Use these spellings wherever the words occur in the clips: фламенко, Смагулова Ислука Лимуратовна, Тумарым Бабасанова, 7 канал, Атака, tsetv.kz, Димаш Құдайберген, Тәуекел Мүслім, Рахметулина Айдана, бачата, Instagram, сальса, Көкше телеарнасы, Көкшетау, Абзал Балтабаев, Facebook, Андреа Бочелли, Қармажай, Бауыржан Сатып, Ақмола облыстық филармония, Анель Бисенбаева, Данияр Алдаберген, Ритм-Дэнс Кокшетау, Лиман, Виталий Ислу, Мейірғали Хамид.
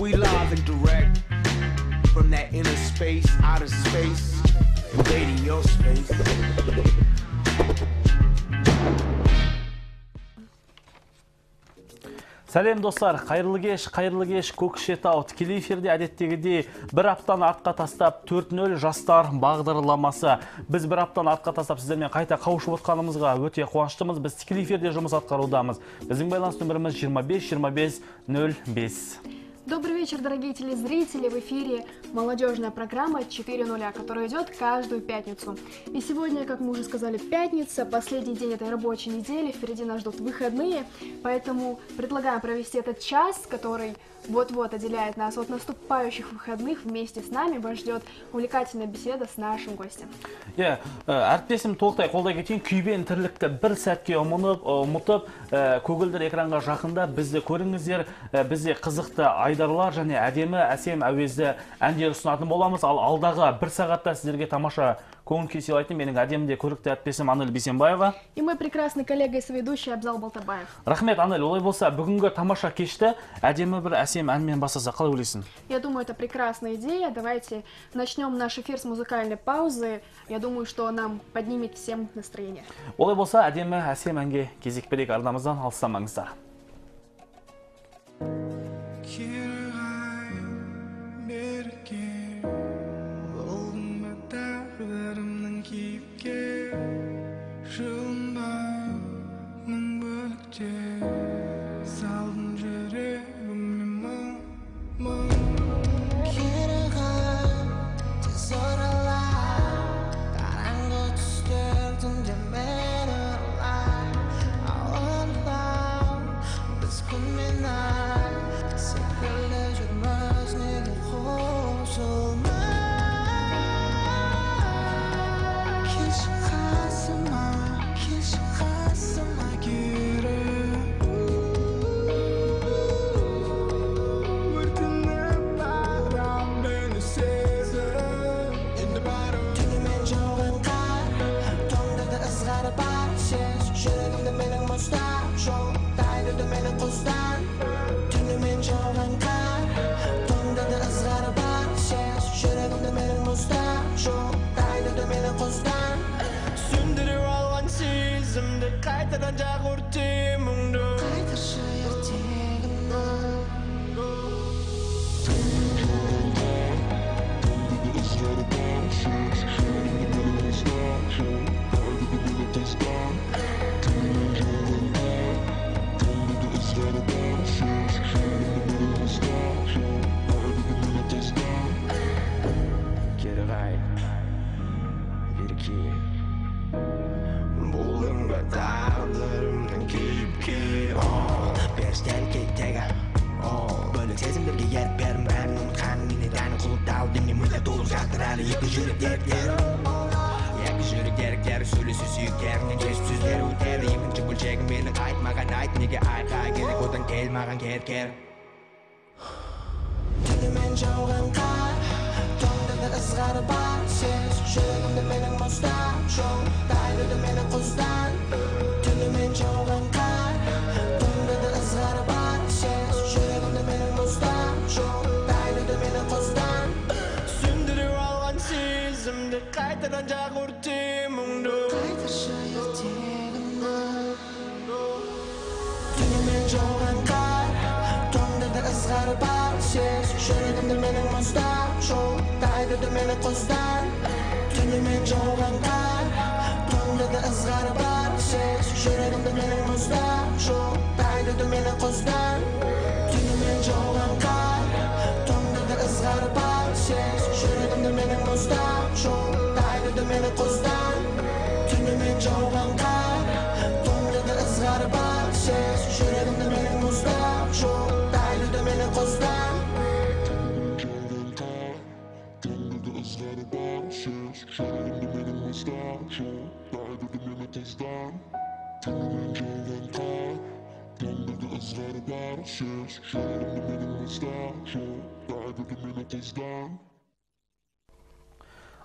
We live and direct from that inner space, outer space, invading your space. Сәлем достар, қайырлы кеш, Көкшетау тікелей эфирде әдеттегідей бір аптаны артқа тастап 4.0 жастар бағдарламасы. Біз бір аптаны артқа тастап сіздермен қайта қауышып отқанымызға өте қуаныштымыз. Біз тікелей эфирде жұмыс атқарудамыз. Біздің байланыс нөміріміз 25-25-05. Добрый вечер, дорогие телезрители! В эфире молодежная программа 4.0, которая идет каждую пятницу. И сегодня, как мы уже сказали, пятница, последний день этой рабочей недели, впереди нас ждут выходные, поэтому предлагаем провести этот час, который вот-вот отделяет нас от наступающих выходных. Вместе с нами вас ждет увлекательная беседа с нашим гостем. Әріптесім Толтай қолда кеткен күйбен тірлікті бір сәтке ұмытып, көгілдір экранға жақында бізді көріңіздер, бізде қызықты айдарлар және әдемі әсем әуезді әндер ұсынатын боламыз. Ал алдағы бір сағатта сіздерге тамаша көңіл күй сыйлайтын менің әдемі де көрікті әріптесім Анель Бисенбаева. И мой прекрасный коллега и соведущий Абзал Балтабаев. Рахмет, Анель, олай болса, бүгінгі тамаша кешті әдемі бір әсем әнмен бастаса, қалай ойлайсың? Я думаю, это прекрасная идея. Давайте начнем наш эфир с музыкальной паузы. Я думаю, что нам поднимет всем настроение. Олай болса, әдемі әсем әнге кезек берейік, ардамыздан алыстамаңыздар.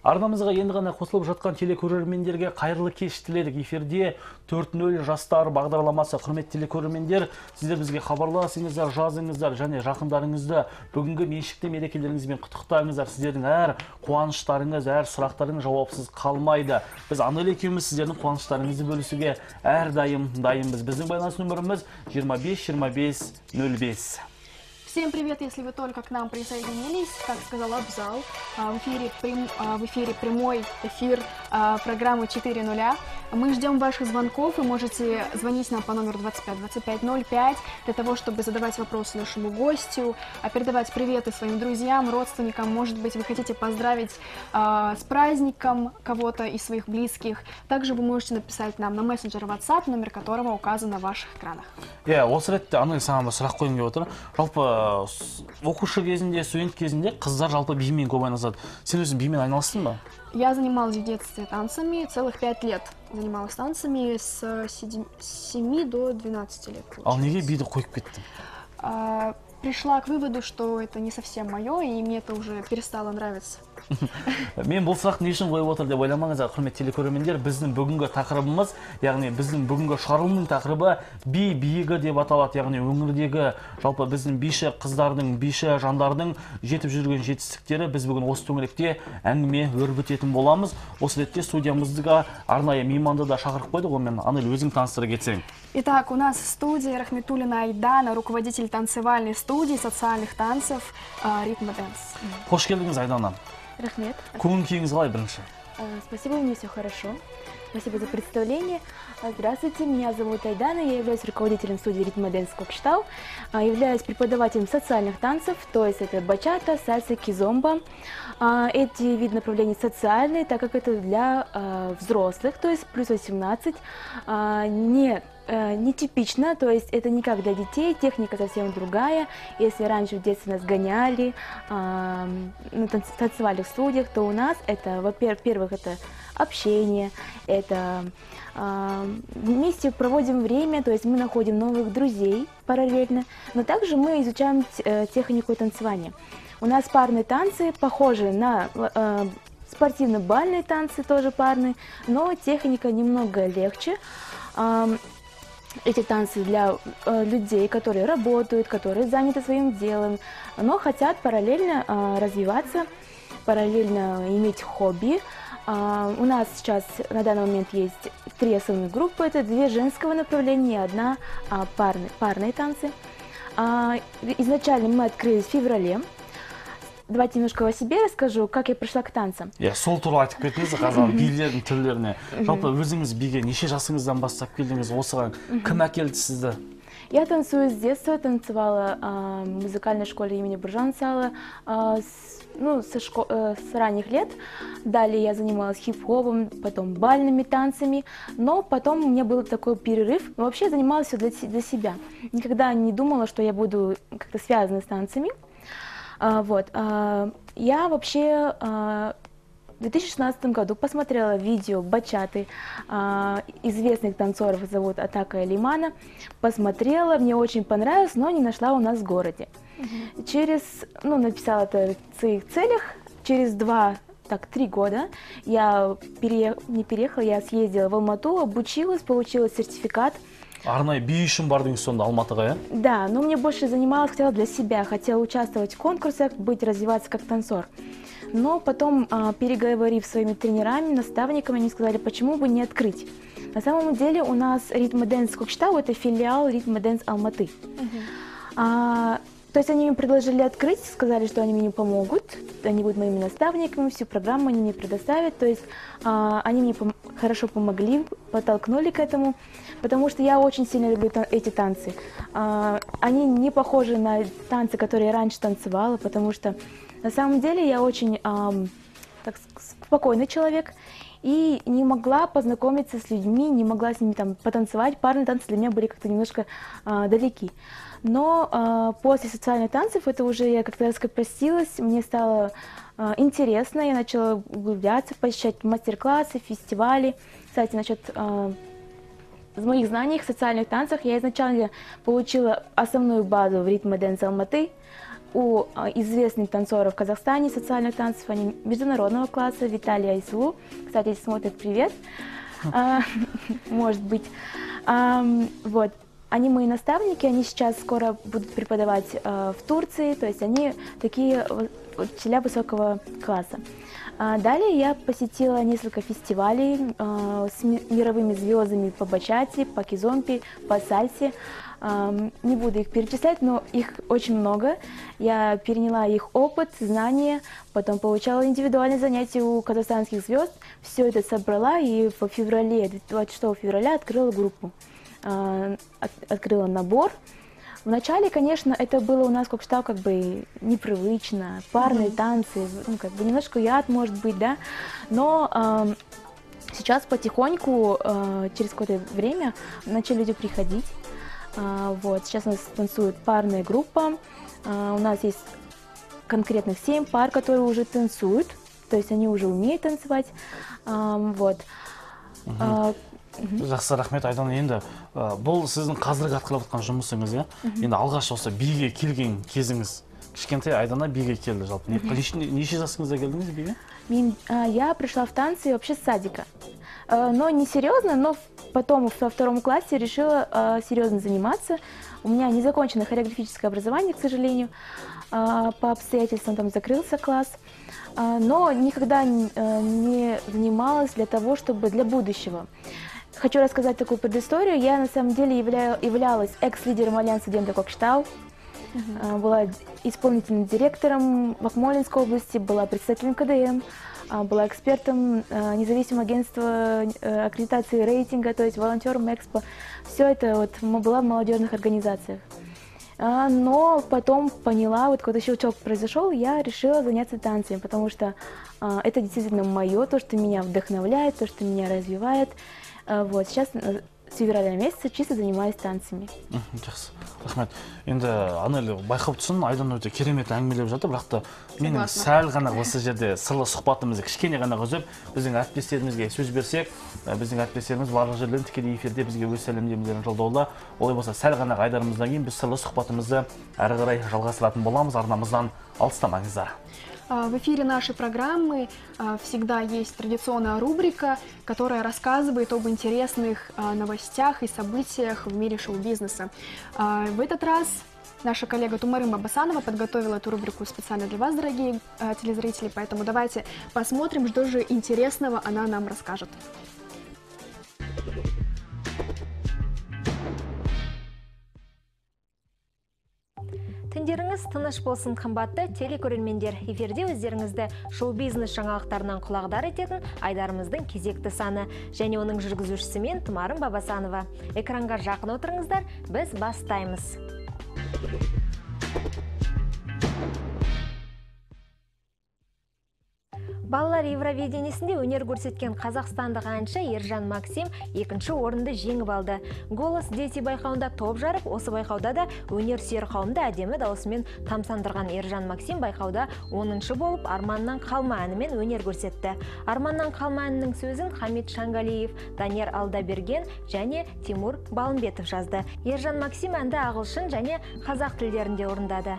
Арнамызға енді ғана қосылып жатқан телекөрермендерге қайырлы кеш тіледік. Эфирде 4.0 жастар бағдарламасы. Құрметті телекөрермендер, сіздер бізге хабарласыңыздар, жазыңыздар және жақындарыңызды бүгінгі меншікті мерекелеріңізбен құттықтаңыздар. Сіздердің әр қуаныштарыңыз, әр сұрақтарыңыз жауапсыз қалмайды. Біз аналы екеуміз сіздердің қуаныштарыңызды бөлісуге әрдайым дайынбыз. Біздің байланыс нөміріміз 25 25 05. Всем привет, если вы только к нам присоединились. Как сказал Абзал, в эфире прямой эфир программы 4.0. Мы ждем ваших звонков. Вы можете звонить нам по номеру 25 25 05 для того, чтобы задавать вопросы нашему гостю, передавать приветы своим друзьям, родственникам. Может быть, вы хотите поздравить с праздником кого-то из своих близких. Также вы можете написать нам на мессенджер WhatsApp, номер которого указан на ваших экранах. Оқушы кезінде, студент кезінде қыздар жалпы бимен көп айналысады. Сен өзің бимен айналыстың ба? Я занималась в детстве танцами, целых 5 лет занималась танцами, с 7 до 12 лет. Ал неге биді қойып кеттің? Пришла к выводу, что это не совсем мое, и мне это уже перестало нравиться. Мен бұл сұрақ не үшін қойып отыр деп ойламаңыздар, құрметті телекөрермендер. Біздің бүгінгі тақырыбымыз, яғни біздің бүгінгі шығарылымның тақырыбы би биігі деп аталады, яғни өңірдегі жалпы біздің биші қыздардың, биші жандардың жетіп жүрген жетістіктері. Біз бүгін осы төңіректе әңгіме өрбітетін боламыз. Осы ретте студиямызға арнайы мейманды да шақырып қойдық, онымен Анель өзің таныстырып кетсең. Итак, у нас в студии Рахметулина Айдана, руководитель танцевальной студии социальных танцев «Ритм-Дэнс». Хош келдіңіз, Айдана. Рахмет. Көңіл күйіңіз қалай бірінші? Спасибо, у меня все хорошо. Спасибо за представление. Здравствуйте, меня зовут Айдана, я являюсь руководителем студии «Ритм-Дэнс Кокшетау», являюсь преподавателем социальных танцев, то есть это бачата, сальса, кизомба. Эти виды направлений социальные, так как это для взрослых, то есть плюс 18, нетипично, то есть это не как для детей, техника совсем другая. Если раньше в детстве нас гоняли танцевали в студиях, то у нас это, во-первых, это общение, это вместе проводим время, то есть мы находим новых друзей параллельно, но также мы изучаем технику танцевания. У нас парные танцы похожи на спортивно-бальные танцы, тоже парные, но техника немного легче. Эти танцы для людей, которые работают, которые заняты своим делом, но хотят параллельно развиваться, параллельно иметь хобби. У нас сейчас на данный момент есть 3 основные группы, это 2 женского направления и 1 парные танцы. Изначально мы открылись в феврале. Давайте немножко о себе расскажу, как я пришла к танцам. Я сол туралы айтып кетіңіз, қазақ билердің түрлеріне. Жалпы өзіңіз биге неше жасыңыздан бастап келдіңіз, осыған кім әкелді сізді? Я танцую с детства, танцевала в музыкальной школе имени Буржан Сала с ранних лет. Далее я занималась хип-хопом, потом бальными танцами, но потом у меня был такой перерыв. Вообще я занималась все для себя. Никогда не думала, что я буду как-то связана с танцами. Я вообще в 2016 году посмотрела видео бачаты известных танцоров, зовут Атака и Лимана. Посмотрела, мне очень понравилось, но не нашла у нас в городе. Написала это в своих целях, через 3 года я я съездила в Алмату, обучилась, получила сертификат. Арнай, би үшін бардың сонда Алматыға, э? Да, но мне больше занималась, хотела для себя, хотела участвовать в конкурсах, развиваться как танцор. Но потом, переговорив с своими тренерами, наставниками, они сказали, почему бы не открыть. На самом деле у нас Ритм-Дэнс Кокшетау – это филиал Ритм-Дэнс Алматы. То есть они мне предложили открыть, сказали, что они мне помогут, они будут моими наставниками, всю программу они мне предоставят. То есть они мне хорошо помогли, подтолкнули к этому, потому что я очень сильно люблю эти танцы. Они не похожи на танцы, которые я раньше танцевала, потому что на самом деле я очень спокойный человек. И не могла познакомиться с людьми, не могла с ними потанцевать. Парные танцы для меня были как-то немножко далеки. Но после социальных танцев это уже я как-то раскопастилась, мне стало интересно, я начала углубляться, посещать мастер-классы, фестивали. Кстати, насчет моих знаний в социальных танцах, я изначально получила основную базу в Ритм Денс Алматы. у известных танцоров в Казахстане социальных танцев, они международного класса, Виталия Ислу. Кстати, если смотрят, привет. Может быть. Вот. Они мои наставники, они сейчас скоро будут преподавать в Турции, то есть они такие учителя высокого класса. Далее я посетила несколько фестивалей с мировыми звездами по бачате, по кизомпе, по сальсе. Не буду их перечислять, но их очень много. Я переняла их опыт, знания, потом получала индивидуальные занятия у казахстанских звезд. Все это собрала и в феврале, 26 февраля открыла группу. Открыла набор. Вначале, конечно, это было у нас в Кокшетау как бы непривычно, парные танцы, ну, как бы немножко яд, может быть, да, но сейчас потихоньку, через какое-то время, начали люди приходить. Вот, сейчас у нас танцует парная группа, у нас есть конкретных 7 пар, которые уже танцуют, то есть они уже умеют танцевать, вот. Жақсы, рахмет, Айдан. Енді бұл сіздің қазіргі атқарып жатқан жұмысыңыз, иә? Енді алғаш осы биге келген кезіңіз, кішкентай Айдана биге келді жалпы. Неше жасыңызда келдіңіз биге? Я пришла в танцы вообще с садика. Но не серьезно, но потом во втором классе решила серьезно заниматься. У меня незаконченное хореографическое образование, к сожалению. По обстоятельствам там закрылся класс. Но никогда не занималась для того, чтобы для будущего. Хочу рассказать такую предысторию. Я на самом деле являлась экс-лидером Альянса студентов Кокшетау, была исполнительным директором в Акмолинской области, была представителем КДМ, была экспертом независимого агентства аккредитации рейтинга, то есть волонтером Экспо. Все это вот была в молодежных организациях. Но потом поняла, вот какой-то щелчок произошел, я решила заняться танцами, потому что это действительно мое, то, что меня вдохновляет, то, что меня развивает. Вот, сейчас с февраля месяца чисто занимаюсь танцами. Жақсы, рахмет. Енді Анель, байқап түсін, Айдан өте керемет әңгімелеп жатыр, бірақ та менің сәл ғана осы жерде сырлы сұхбатымызды кішкене ғана үзіп, біздің әріптестерімізге сөз берсек, біздің әріптестеріміз барлық жерлерден тікелей эфирде бізге өз сәлемдемелерін жолдауда. Олай болса, сәл ғана айдарымыздан кейін біз сырлы сұхбатымызды әрі қарай жалғастыратын боламыз, арнамыздан алыстамаңыздар. В эфире нашей программы всегда есть традиционная рубрика, которая рассказывает об интересных новостях и событиях в мире шоу-бизнеса. В этот раз наша коллега Тумарым Бабасанова подготовила эту рубрику специально для вас, дорогие телезрители, поэтому давайте посмотрим, что же интересного она нам расскажет. Тендеріңіз тыныш болсын, қымбатты телекөрермендер. Эфирде өздеріңізді шоу-бизнес жаңалықтарынан құлағдар ететін айдарымыздың кезекті саны. Және оның жүргізушісі мен Тұмарым Бабасанова. Экранға жақын отырыңыздар, біз бастаймыз. Балалар Евровидениесінде өнер көрсеткен қазақстандық әнші Ержан Максим екінші орынды жеңіп алды. Голос дети байқауында топ жарып, осы байқауда да өнер сүйер қауымды әдемі дауысымен тамсандырған Ержан Максим байқауда 10-ші болып «Арманнан қалма» әнімен өнер көрсетті. «Арманнан қалма» әнінің сөзін Хамид Шангалиев, Данияр Алдаберген және Тимур Балымбетов жазды. Ержан Максим әнді ағылшын және қазақ тілдерінде орындады.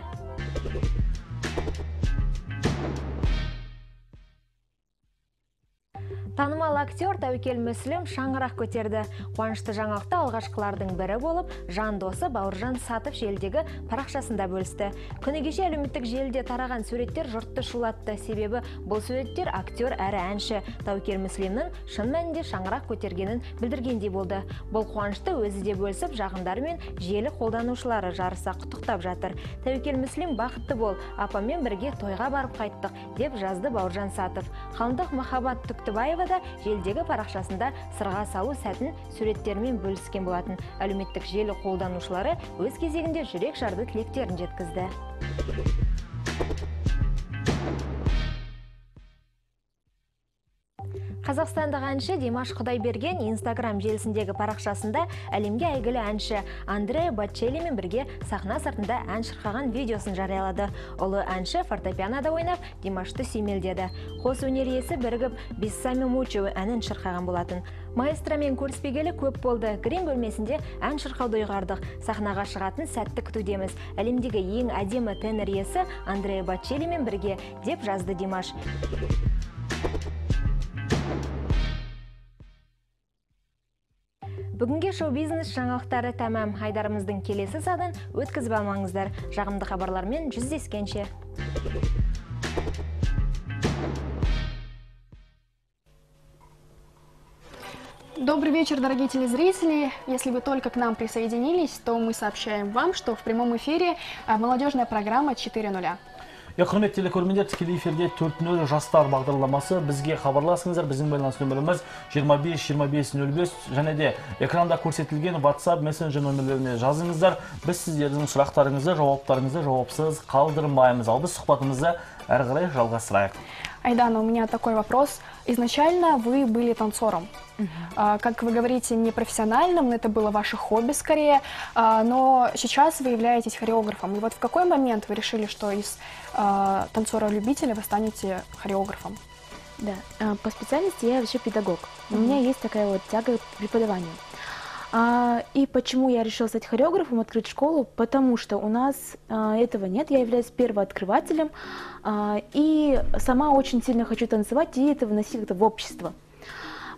Танымал актер Тәуекел Мүслім шаңырақ көтерді. Қуанышты жаңалықты алғашқылардың бірі болып, жан досы Бауыржан Сатып желдегі парақшасында бөлісті. Күні кеше әлеуметтік желде тараған суреттер жұртты шулатты. Себебі бұл суреттер актер әрі әнші Тәуекел Мүслімнің шын мәнінде шаңырақ көтергенін білдіргендей болды. Бұл қуанышты өзі де бөлісіп, жағындар мен желі қолданушылары жарыса құттықтап жатыр. Тәуекел Мүслім бақытты бол, апамен бірге тойға барып қайттық, деп жазды Бауыржан Сатып. Қалындық Махаббат Түктібаева да желдегі парақшасында сырға салу сәтін суреттермен бөліскен болатын. Әлеуметтік желі қолданушылары өз кезегінде жүрек жарды тілектерін жеткізді. Қазақстандық әнші Димаш Құдайберген Instagram желісіндегі парақшасында әлемге әйгілі әнші Андреа Бочеллимен бірге сахна сыртында ән шырқаған видеосын жариялады. Олы әнші фортепианода ойнап, Димашты сүймелдеді. Қос өнер иесі бірігіп «Без сами мучу» әнін шырқаған болатын. Маэстромен көріспегелі көп болды. Грим бөлмесінде ән шырқауды ұйғардық. Сахнаға шығатын сәтті күтудеміз. Әлемдегі ең әдемі тенор иесі Андреа Бочеллимен бірге, деп жазды Димаш. Бүгінге шоу-бизнес жаңалықтары тәмам. Айдарымыздың келесі сағын өткізіп алмаңыздар. Жағымды хабарлармен жүздескенше. Добрый вечер, дорогие телезрители. Если вы только к нам присоединились, то мы сообщаем вам, что в прямом эфире молодежная программа 4.0. Я құрмет телекөрмендер тікелей эфирде 4.0 жастар бағдарламасы. Бізге хабарласыңыздар, біздің байланыс нөміріміз 25-25-05 және де экранда көрсетілген WhatsApp мессенджер нөмірлеріне жазыңыздар. Біз сіздердің сұрақтарыңызды, жауаптарыңызды жауапсыз қалдырмаймыз. Ал біз сұхбатымызды әрі қарай жалғастырайық. Айдана, у меня такой вопрос. Изначально вы были танцором. Как вы говорите, непрофессиональным, но это было ваше хобби скорее. Но сейчас вы являетесь хореографом. И вот в какой момент вы решили, что из танцора-любителя вы станете хореографом? Да, по специальности я вообще педагог. У меня есть такая вот тяга к преподаванию. И почему я решила стать хореографом, открыть школу? Потому что у нас этого нет, я являюсь первооткрывателем, и сама очень сильно хочу танцевать и это вносить как-то в общество.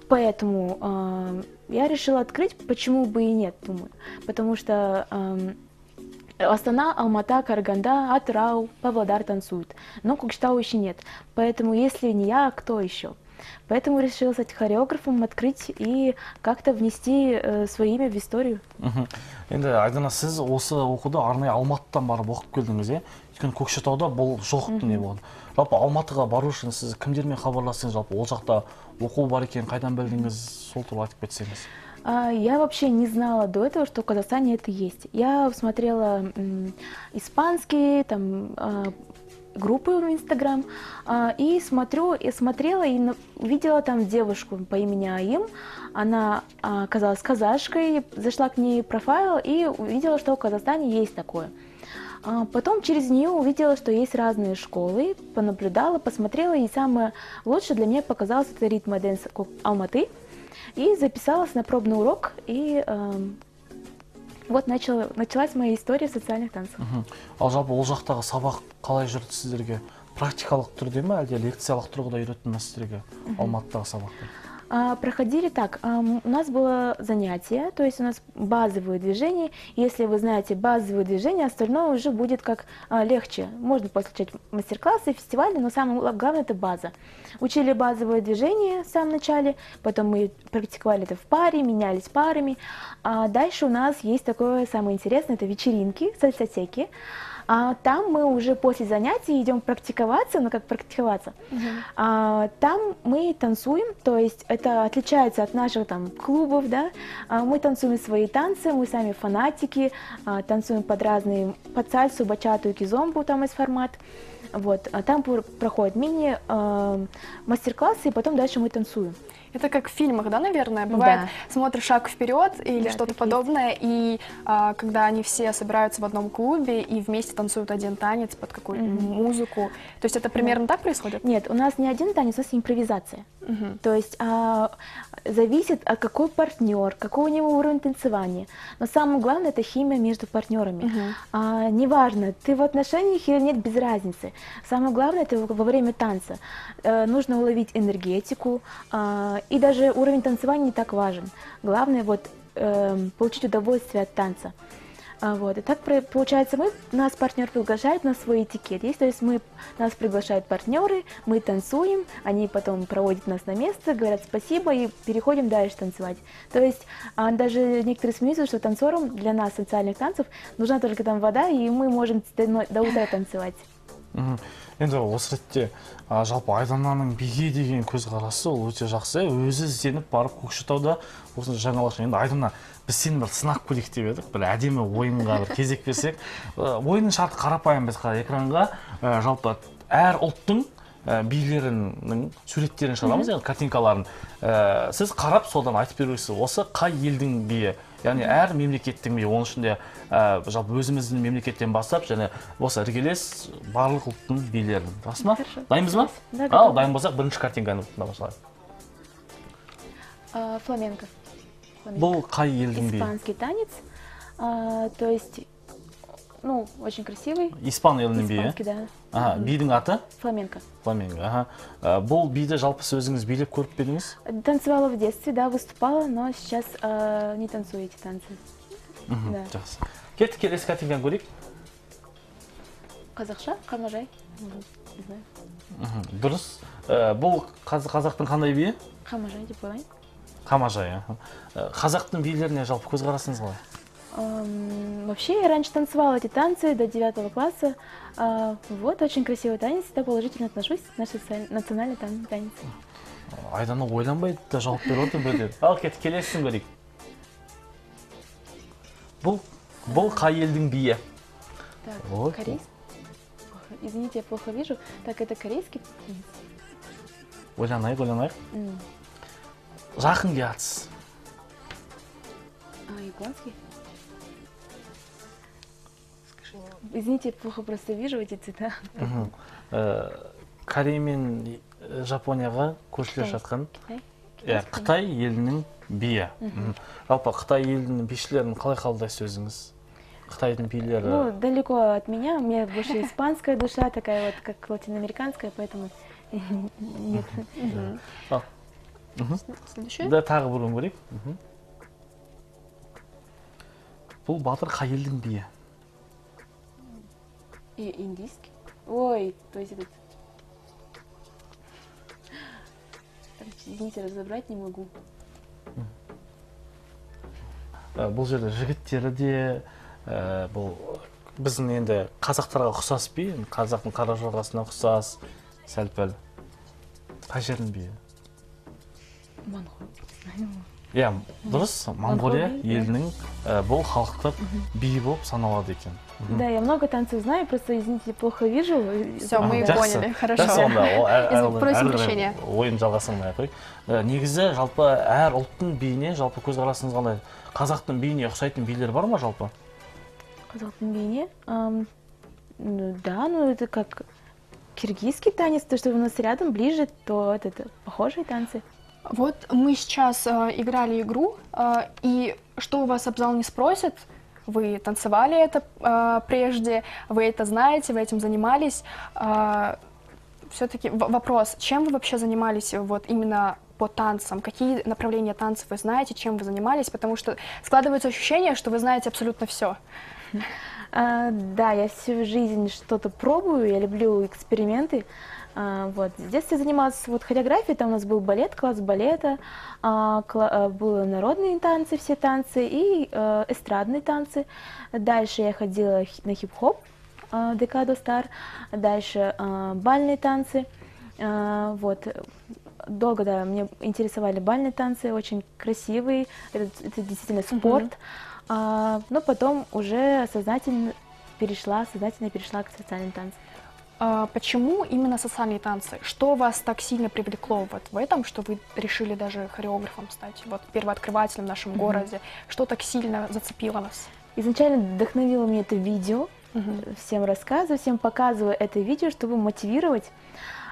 Поэтому я решила открыть, почему бы и нет, думаю. Потому что Астана, Алмата, Караганда, Атырау, Павлодар танцуют, но Кокшетау еще нет. Поэтому если не я, кто еще? Поэтому решила стать хореографом, открыть и как-то внести свое имя в историю. Енді Айдана, сіз осы оқуды арнай Алматыдан барып оқып келдіңіз, е? Өйткені Көкшетауда бұл жоқ дүние болды. Жалпы Алматыға бару үшін сіз кімдермен хабарластыңыз, жалпы ол жақта оқу бар екенін қайдан білдіңіз, сол туралы айтып кетсеңіз. Я вообще не знала до этого, что в Казахстане это есть. Я смотрела испанские, там, группы в Instagram, и смотрела и увидела там девушку по имени Аим. Она оказалась казашкой, зашла к ней профайл и увидела, что в Казахстане есть такое. Потом через нее увидела, что есть разные школы, понаблюдала, посмотрела, и самое лучшее для меня показалось это Ритм Денс Алматы. И записалась на пробный урок, и вот началась моя история в социальных танцах. А жалпы ол жақтағы сабақ қалай жүрді сіздерге? Практикалық түрде ме, әлде лекциялық тұрғыда үйретті ме сіздерге Алматыдағы сабақты? Проходили так. У нас было занятие, то есть у нас базовые движения. Если вы знаете базовые движения, остальное уже будет как легче. Можно посещать мастер-классы, фестивали, но самое главное – это база. Учили базовые движения в самом начале, потом мы практиковали это в паре, менялись парами. А дальше у нас есть такое самое интересное – это вечеринки, сальсотеки. А там мы уже после занятий идем практиковаться, но как практиковаться, там мы танцуем, то есть это отличается от наших там клубов, да, мы танцуем свои танцы, мы сами фанатики, танцуем под разные, под сальсу, бачату и кизомбу, там есть формат, вот, там проходят мини-мастер-классы, и потом дальше мы танцуем. Это как в фильмах, да, наверное, бывает, да. Смотришь «Шаг вперед» или да, что-то подобное, и когда они все собираются в одном клубе и вместе танцуют один танец под какую-то музыку, то есть это примерно так происходит? Нет, у нас не один танец, у нас импровизация, то есть зависит, а какой партнер, какой у него уровень танцевания, но самое главное это химия между партнерами, неважно, ты в отношениях или нет, без разницы, самое главное это во время танца, нужно уловить энергетику, и даже уровень танцевания не так важен. Главное вот, получить удовольствие от танца. Вот. И так получается, нас партнер приглашает на свой этикет. То есть нас приглашают партнеры, мы танцуем, они потом проводят нас на место, говорят спасибо и переходим дальше танцевать. То есть даже некоторые смеются, что танцорам для нас, социальных танцев, нужна только там вода, и мы можем до утра танцевать. Енді осы ретте жалпы Айдананың биге деген көзқарасы ол өте жақсы, өзі ізденіп барып Көкшетауда осындай жаңалық. Енді Айдана, біз сені бір сынақ көрейік деп едік, бір әдемі ойынға бір кезек берсек. Ойынның шарты қарапайым, біз экранға жалпы әр ұлттың билерінің суреттерін шығарамыз, яғни картинкаларын. Сіз қарап солдан айтып бересіз, осы қай елдің биі? Яғни әр мемлекеттің биі, оның ішінде жалпы өзіміздің мемлекеттен бастап, және осы іргелес барлық ұлттың билерін. Рас па? Дайынбыз ба? Ал, дайын болсақ, бірінші картинканы бастайық. Фламенко. Бұл қай елдің биі? Испанский танец. То есть ну, очень красивый. Испан елінің биі? Испанский, да. Ага, бидің аты? Фламенко. Фламенко, ага. Бұл биді жалпы сөзіңіз билеп көріп педіңіз? Танцевала в детстве, да, выступала, но сейчас не танцую эти танцы. Жақсы. Кеттік келесі картинканы көрейік. Қазақша, Қармажай. Дұрыс. Бұл қазақтың қандай биі? Қармажай деп ойлайын. Қармажай, ага. Қазақтың билеріне жалпы көзқарасыңыз қалай? Вообще, я раньше танцевала эти танцы до 9 класса. Вот, очень красивый танец. Я положительно отношусь к нашей национальной танец. Айдана ойланбайды, жалып береді бірден. Ал, кет, келесін көрейік. Бұл қай елдің биі? Так, корейский. Извините, я плохо вижу. Так, это корейский. Ойланайық, ойланайық. Жақын геатсыз. Японский. Извините, плохо просто вижу эти цвета. Корей мен Жапонияға көшілер жатқан Қытай елінің биі. Жалпы Қытай елінің бишілерін қалай қалдай сөзіңіз? Қытайдың билері... Ну, далеко от меня. У меня больше испанская душа, такая вот, как латиноамериканская, поэтому нет. Следующее? Да, тағы бұрын көрек. Бұл батыр қай елдің биі? И индийский. Ой, то есть этот... Извините, разобрать не могу. Бұл жерде жігіттері де, біздің енді қазақтарға құсас бей, қазақтың қара жорғасына құсас, сәл-пәл. Қай жердің бей? Монғолия. Иә, дұрыс, Монғолия елінің бұл халықтық бей болып саналады екен. Да, я много танцев знаю, просто, извините, плохо вижу. Все, мы поняли, хорошо. Просим прощения. Ойын жалғасыңмай қой. Негізі, жалпы, әр ұлттың бейіне, жалпы көзқарасыңыз қандай? Қазақтың бейіне ұқсайтын бейлер бар ма, жалпы? Қазақтың бейіне? Да, ну, это как киргизский танец, то, что у нас рядом, ближе, то это похожие танцы. Вот мы сейчас играли игру, и что у вас Абзал не спросит, вы танцевали это прежде, вы это знаете, вы этим занимались. Все-таки вопрос, чем вы вообще занимались вот именно по танцам? Какие направления танцев вы знаете, чем вы занимались? Потому что складывается ощущение, что вы знаете абсолютно все. Да, я всю жизнь что-то пробую, я люблю эксперименты. Вот. С детства занималась вот, хореографией, там у нас был балет, класс балета, были народные танцы, все танцы и эстрадные танцы. Дальше я ходила на хип-хоп, декаду стар, дальше бальные танцы. Вот. Долго, да, мне интересовали бальные танцы, очень красивые, это действительно спорт. Но потом уже сознательно перешла к социальным танцам. Почему именно социальные танцы? Что вас так сильно привлекло вот в этом, что вы решили даже хореографом стать, вот первооткрывателем в нашем городе? Что так сильно зацепило вас? Изначально вдохновило меня это видео, всем рассказываю, всем показываю это видео, чтобы мотивировать.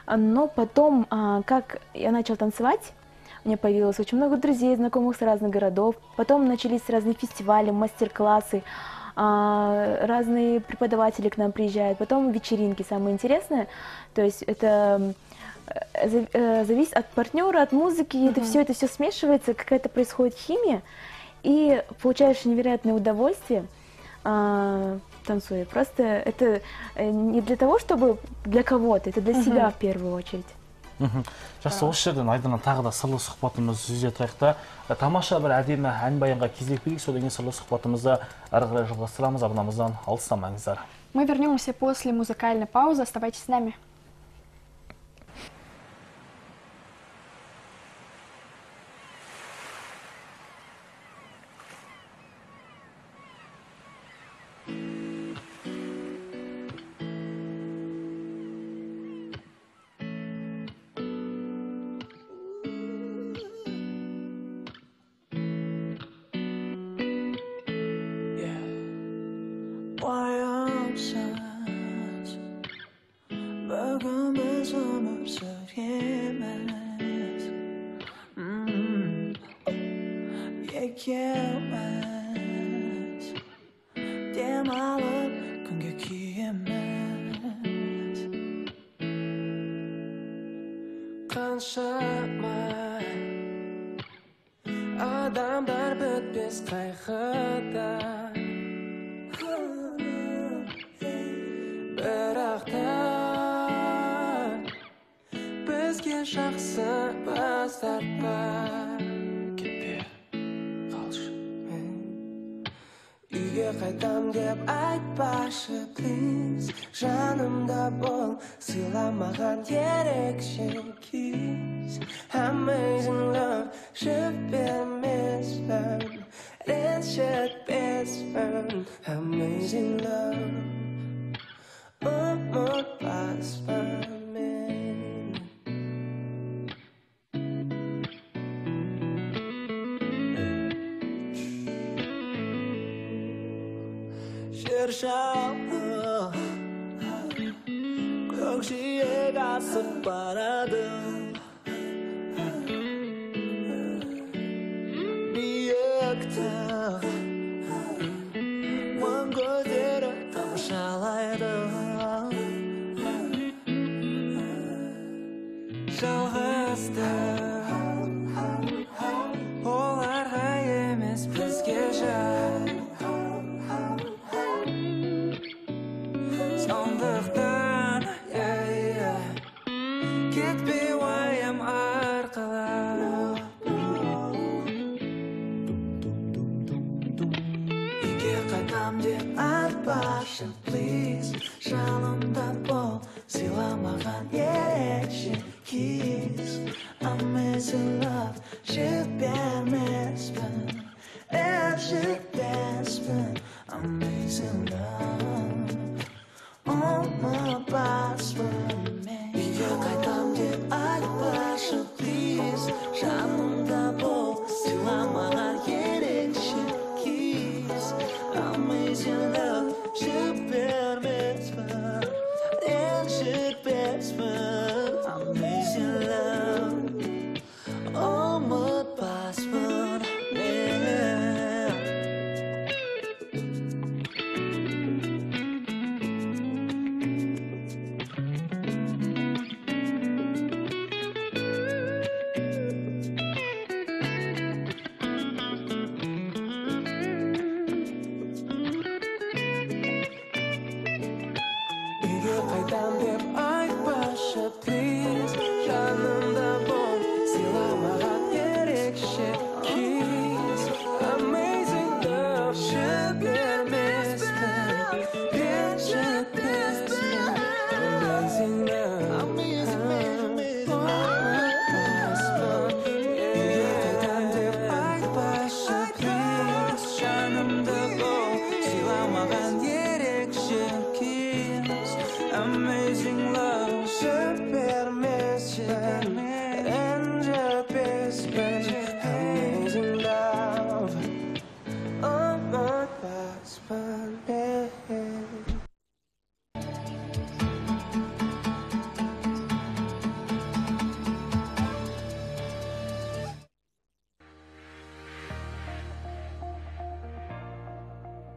Но потом, как я начала танцевать, у меня появилось очень много друзей, знакомых с разных городов. Потом начались разные фестивали, мастер-классы. Разные преподаватели к нам приезжают, потом вечеринки, самое интересное, то есть это зависит от партнера, от музыки, это все смешивается, какая-то происходит химия, и получаешь невероятное удовольствие, танцуя. Просто это не для того, чтобы для кого-то, это для себя в первую очередь. Жақсы, осы жерден Айдана тағы да сырлы сұхбатымыз жүзе тұрайықта. Тамаша бір әдемі ән баянға кезек берейік, содан кейін сырлы сұхбатымызды арығырай жалғастырамыз, абонамыздан алыстамаңыздар. Мы вернемся после музыкальной паузы. Оставайтесь с нами.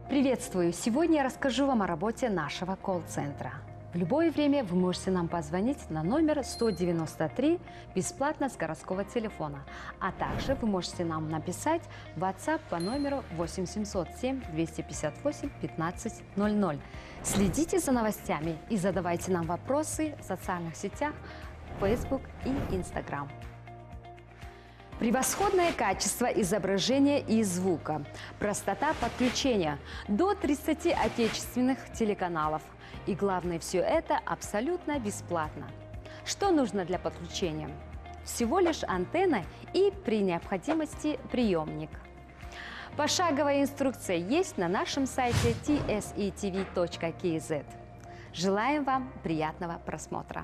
Приветствую! Сегодня я расскажу вам о работе нашего колл-центра. В любое время вы можете нам позвонить на номер 193 бесплатно с городского телефона, а также вы можете нам написать в WhatsApp по номеру 807-258-1500. Следите за новостями и задавайте нам вопросы в социальных сетях Facebook и Instagram. Превосходное качество изображения и звука, простота подключения, до 30 отечественных телеканалов. И главное, все это абсолютно бесплатно. Что нужно для подключения? Всего лишь антенна и, при необходимости, приемник. Пошаговая инструкция есть на нашем сайте tsetv.kz. Желаем вам приятного просмотра.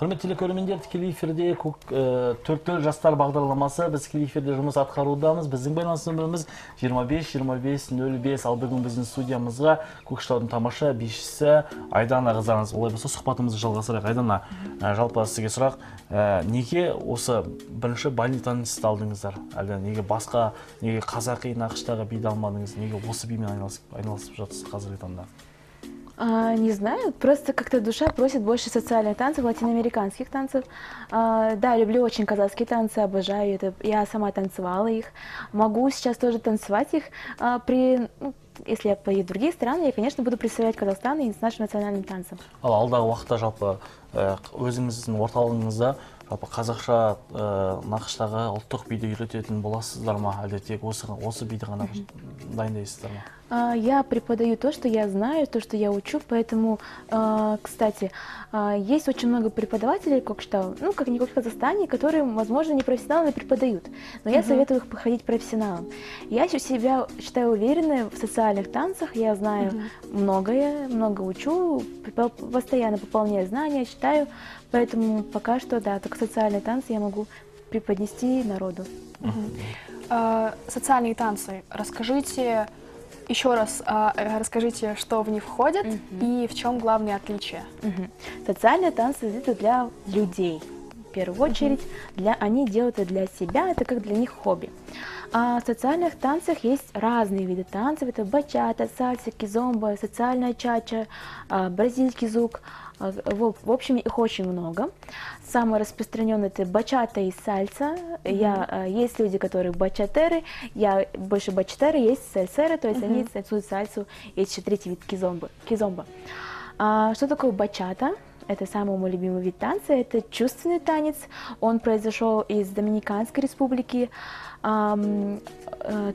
Құрметті көрермендер, тікелей эфирде «Төрт-төрт жастар» бағдарламасы, біз тікелей эфирде жұмыс атқарудамыз. Біздің байланыс нөміріміз 25-25-05. Ал бүгін біздің студиямызға Көкшетаудың тамаша бишісі Айдана қызымыз. Олай болса, сұхбатымызды жалғастырайық. Айдана, жалпы сізге сұрақ, неге осы бірінші балеттан сіз алдыңыздар? Әлде неге басқа, неге қазақи нақыштағы биді алмадыңыз? Неге осы бимен айналысып жатсыз қазіргі таңда? Не знаю, просто как-то душа просит больше социальных танцев, латиноамериканских танцев. Да, люблю очень казахские танцы, обожаю это. Я сама танцевала их. Могу сейчас тоже танцевать их. Если я поеду в другие страны, я, конечно, буду представлять Казахстан и с нашим национальным танцем. Алдағы уақытта жалпы өзіңіздің орталығыңызда қазақша нақыштағы ұлттық биді үйрететін боласыздар ма? Әлде тек осы биді ғана дайындайсыздар ма? Я преподаю то, что я знаю, то, что я учу, поэтому, кстати, есть очень много преподавателей Кокшетау, ну, как не только в Казахстане, которые, возможно, не профессионалы преподают, но я советую их походить профессионалам. Я себя считаю уверенной в социальных танцах, я знаю многое, много учу, постоянно пополняю знания, читаю, поэтому пока что, да, только социальные танцы я могу преподнести народу. Социальные танцы, расскажите... Еще раз расскажите, что в них входит и в чем главные отличия. Социальные танцы это для людей. В первую очередь, они делают это для себя, это как для них хобби. А в социальных танцах есть разные виды танцев. Это бачата, сальса, кизомба, социальная чача, бразильский зук. В общем, их очень много. Самое распространенное это бачата и сальса. Есть люди, которые бачатеры, я больше бачатеры, есть сальсеры, то есть они танцуют сальсу. Есть еще третий вид кизомба. Что такое бачата? Это самый мой любимый вид танца, это чувственный танец. Он произошел из Доминиканской республики. То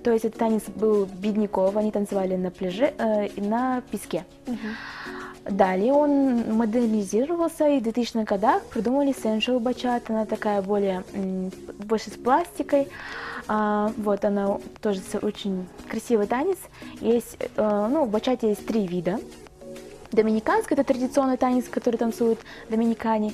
есть этот танец был бедняков, они танцевали на пляже и на песке. Далее он модернизировался, и в 2000-х годах придумали сеншоу бачата, она такая больше с пластикой. Вот она тоже очень красивый танец. Есть, в бачате есть три вида. Доминиканская – это традиционный танец, который танцуют доминикане.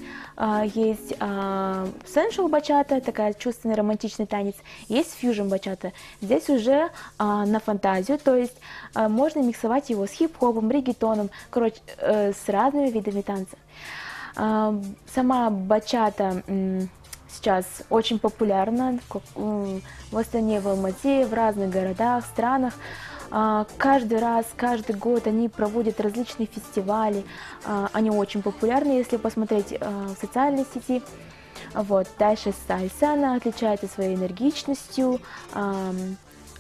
Есть сеншуал бачата, такая чувственный романтичный танец. Есть фьюжн бачата. Здесь уже на фантазию, то есть можно миксовать его с хип-хопом, реггетоном, короче, с разными видами танца. Сама бачата сейчас очень популярна в Астане, в Алмате, в разных городах, странах. Каждый раз, каждый год они проводят различные фестивали, они очень популярны, если посмотреть в социальной сети. Вот. Дальше сальса, она отличается своей энергичностью,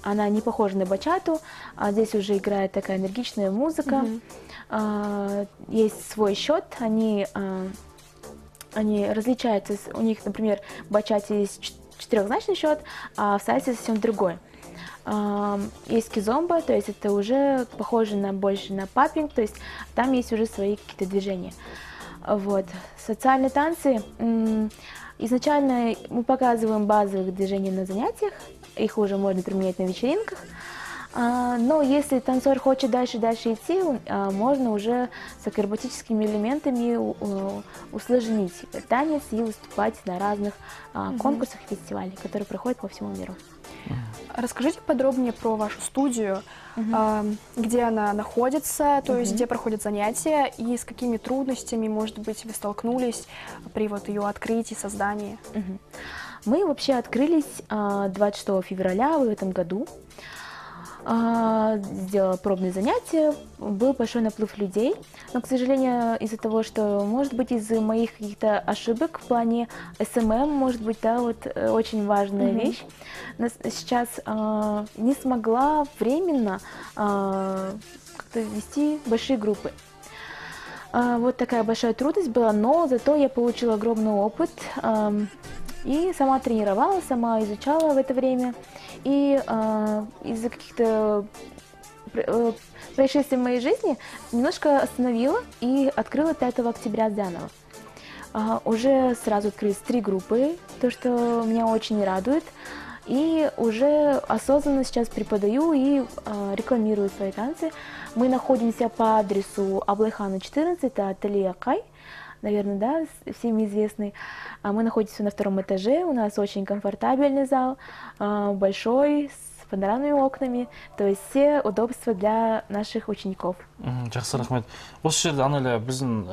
она не похожа на бачату, а здесь уже играет такая энергичная музыка. Есть свой счет, они различаются, у них, например, в бачате есть четырехзначный счет, а в сальсе совсем другой. Есть кизомба, то есть это уже похоже больше на папинг, то есть там есть уже свои какие-то движения. Вот. Социальные танцы. Изначально мы показываем базовые движения на занятиях, их уже можно применять на вечеринках. Но если танцор хочет дальше идти, можно уже с акробатическими элементами усложнить танец и выступать на разных конкурсах и фестивалях, которые проходят по всему миру. Расскажите подробнее про вашу студию, где она находится, то есть где проходят занятия и с какими трудностями, может быть, вы столкнулись при ее открытии, создании. Мы вообще открылись 26 февраля в этом году. Сделала пробные занятия, был большой наплыв людей, но, к сожалению, из-за того, что, может быть, из-за моих каких-то ошибок в плане СММ, может быть, да, вот очень важная вещь, сейчас не смогла временно как-то вести большие группы. Вот такая большая трудность была, но зато я получила огромный опыт и сама тренировала, сама изучала в это время. И из-за каких-то происшествий в моей жизни немножко остановила и открыла 5 октября заново. Уже сразу открылись 3 группы, то, что меня очень радует. И уже осознанно сейчас преподаю и рекламирую свои танцы. Мы находимся по адресу Аблайхана 14, это ателье Акай. наверное, да, всем известный. Мы находимся на втором этаже, у нас очень комфортабельный зал, большой, с панорамными окнами, то есть все удобства для наших учеников. Жақсы, рахмет. Осы жерде Анеля біздің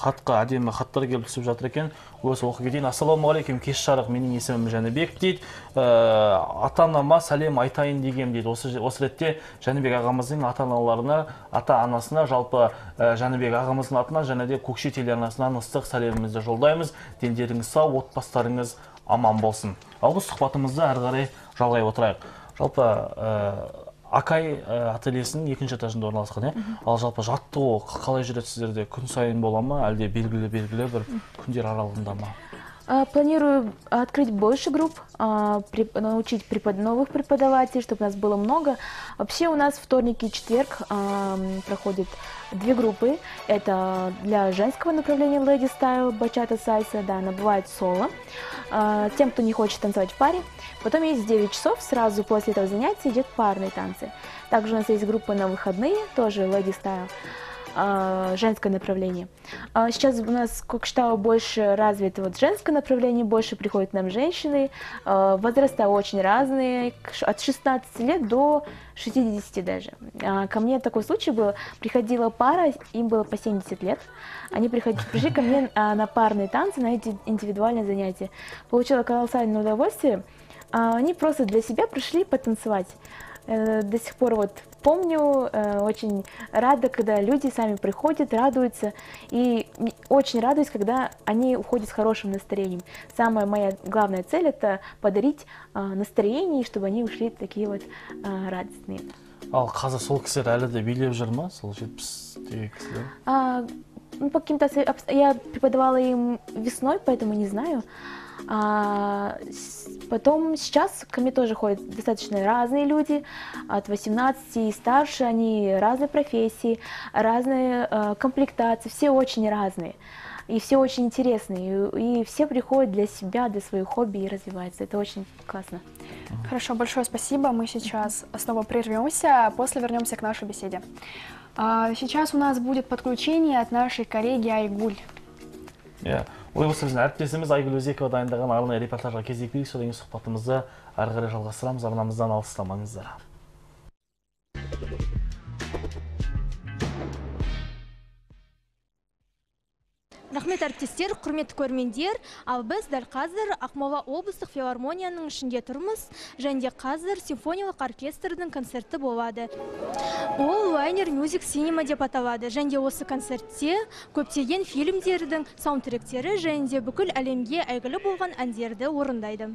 хатқа әдемі хаттар келіп түсіп жатыр екен. Осы оқып кетейін. Ассалаумағалейкум, кеш жарық, менің есімім Жәнібек дейді. Ата-анама сәлем айтайын дегем дейді. Осы ретте Жәнібек ағамыздың ата-аналарына, ата-анасына, жалпы Жәнібек ағамыздың атынан және де Көкше телеарнасынан ыстық сәлемімізді жолдаймыз. Дендеріңіз сау, отбастарыңыз аман болсын. Ал бұл сұхбатымызды әрі қарай жалғай отырайық. Жалпы Акай ательесінің екінші этажында орналасқан, ал жалпы жаттығу қалай жүреді сіздерде? Күн сайын бола ма, әлде белгілі бір күндер аралығында ма? Планирую открыть больше групп, научить новых преподавателей, чтобы нас было много. Вообще у нас вторник и четверг проходят две группы. Это для женского направления Lady Style, бачата, сальса, да, она бывает соло. Тем, кто не хочет танцевать в паре. Потом есть 9 часов, сразу после этого занятия идет парные танцы. Также у нас есть группа на выходные, тоже Lady Style. Женское направление. Сейчас у нас в Кокшетау больше развито вот женское направление, больше приходят к нам женщины. Возраста очень разные, от 16 лет до 60 даже. Ко мне такой случай был, приходила пара, им было по 70 лет. Они пришли ко мне на парные танцы, на эти индивидуальные занятия. Получила колоссальное удовольствие. Они просто для себя пришли потанцевать. До сих пор вот помню, очень рада, когда люди сами приходят, радуются, и очень радуюсь, когда они уходят с хорошим настроением. Самая моя главная цель – это подарить настроение, чтобы они ушли такие вот радостные. Ал қазір сол кісілер әлі де билеп жүр ма? Сол жетпістегі кісілер? По каким-то я преподавала им весной, поэтому не знаю. Потом сейчас ко мне тоже ходят достаточно разные люди, от 18 и старше, они разные профессии, разные комплектации, все очень разные, и все очень интересные, и все приходят для себя, для своих хобби и развиваются, это очень классно. Хорошо, большое спасибо, мы сейчас снова прервемся, а после вернемся к нашей беседе. Сейчас у нас будет подключение от нашей коллеги Айгуль. Yeah. Ойбысыржын әріптесіміз Айгүл Өзекова дайындаған арнайы репортажға кезектейік. Содан кейін сұхбатымызды әрі қарай жалғастырамыз. Арнамыздан алыстамаңыздар. Рахмет әріптестер, құрметті көрмендер, ал біз дәл қазір Ақмола облыстық филармонияның ішінде тұрмыз, және қазір симфониялық оркестрдің концерті болады. Ол лайнер мюзик синема деп аталады, және осы концертте көптеген фильмдердің саундтректері және бүкіл әлемге әйгілі болған әндерді орындайды.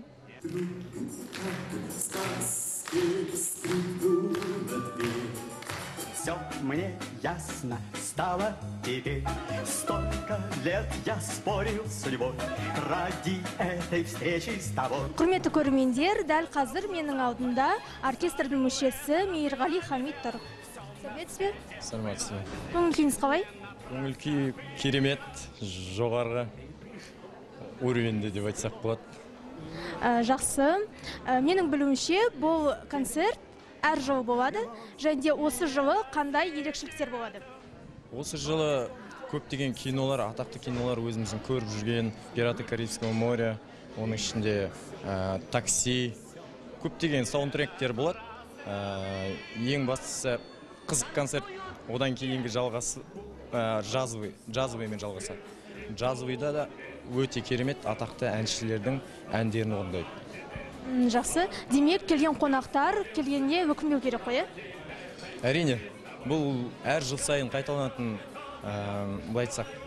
Все мне ясно стало теперь. Столько лет я спорил с любовью ради этой встречи с тобой. Құрметті көрермендер, дәл қазір менің алдында оркестрдің мүшесі Мейірғали Хамид тұр. Сәлеметсіз бе? Сәлеметсіз бе. Көңіл күйіңіз қалай? Көңіл күй керемет, жоғарғы уровеньде деп айтсақ болады. Жақсы. Менің білуімше, бұл концерт әр жыл болады, және осы жылы қандай ерекшеліктер болады? Осы жылы көптеген кинолар, атақты кинолар өзіміздің көріп жүрген, «Пираты Карибского моря», оның ішінде «Такси», көптеген саундтректер болады. Ең бастысы қызық концерт, одан кейінгі жалғасы жазуымен жалғаса. Жазуыда да өте керемет атақты әншілердің әндерін орындайды. Жақсы. Демек, келген қонақтар келгенде өкінбеу керек қой? Әрине, бұл әр жыл сайын қайталанатын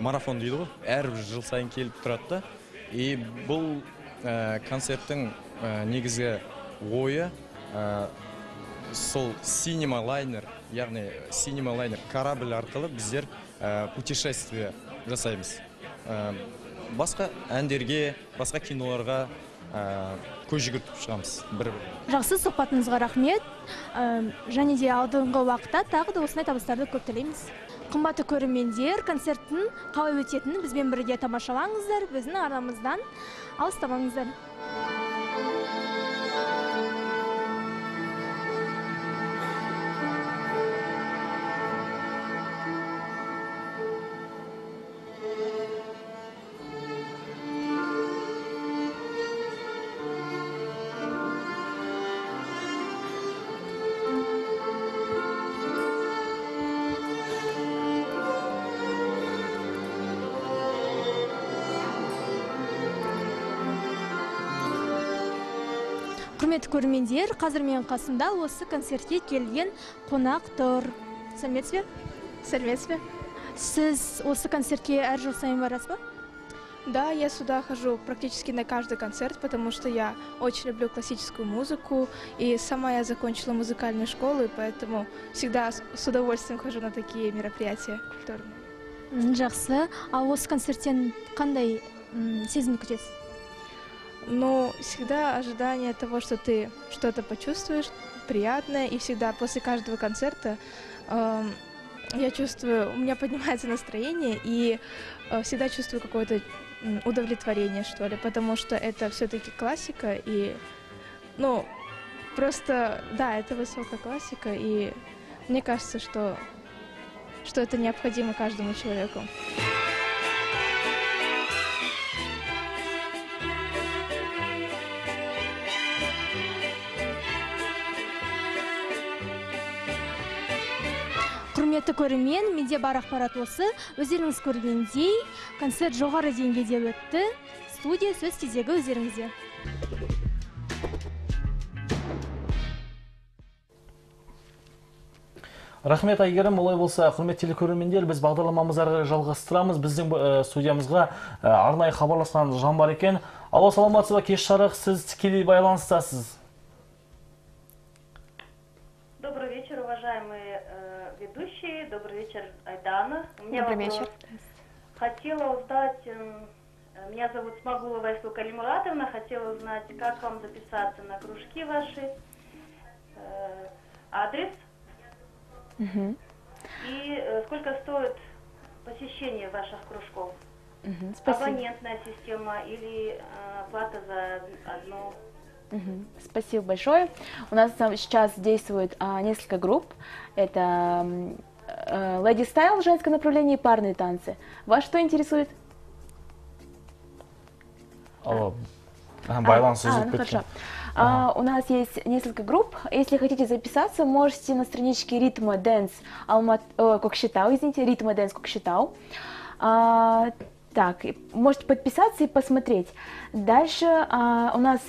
марафон дейді ғой, әр жыл сайын келіп тұрады. И бұл концерттің негізгі ойы сол синема лайнер, яғни синема лайнер корабль арқылы біздер путешествие жасаймыз. Басқа әндерге, басқа киноларға көз жүгіртіп шығамыз бір-бір. Жақсы, сұхбатыңызға рахмет. Және де алдыңғы уақытта тағы да осындай табыстарды көп тілейміз. Қымбатты көрермендер, концерттің қалай өтетінін бізбен бірге тамашалаңыздар, біздің арнамыздан алыстамаңыздар. Құрметті көрермендер, қазір мен қасымда осы концертке келген қонақ тұр. Сәлеметсіз бе? Сәлеметсіз бе? Сіз осы концертке әр жыл сайын барасыз ба? Да, я сюда хожу практически на каждый концерт, потому что я очень люблю классическую музыку, и сама я закончила музыкальную школу, и поэтому всегда с удовольствием хожу на такие мероприятия культурные. Жақсы. А осы концерттен қандай сезім күтесіз? Ну, всегда ожидание того, что ты что-то почувствуешь приятное, и всегда после каждого концерта я чувствую, у меня поднимается настроение, и всегда чувствую какое-то удовлетворение, что ли, потому что это все-таки классика, и, ну, просто, да, это высокая классика, и мне кажется, что это необходимо каждому человеку. Құрметті көрермен, менде бар ақпарат осы. Өздеріңіз көргендей, концерт жоғары деңгейде өтті. Студия сөз кезегі өздеріңізде. Рахмет, Айгерім. Олай болса, құрметті телекөрермендер, біз бағдарламамыз арғы жалғастырамыз. Біздің студиямызға арнайы хабарласқан жан бар екен. Алло, саламатсыз ба, кеш жарық, сіз тікелей байланыстасыз. Добрый вечер, уважаемые ведущие. Добрый вечер, Айдана. Добрый вечер. Хотела узнать, меня зовут Смагулова Ислука Лимуратовна, хотела узнать, как вам записаться на кружки ваши, адрес. Угу. И сколько стоит посещение ваших кружков? Угу, абонентная система или плата за одно? Угу, спасибо большое. У нас сейчас действует несколько групп. Это Lady Style, женское направление, и парные танцы. Вас что интересует? У нас есть несколько групп. Если хотите записаться, можете на страничке Ритм Денс Алматы, Кокшетау, извините, Ритм Дэнс Кокшетау. Так, можете подписаться и посмотреть. Дальше у нас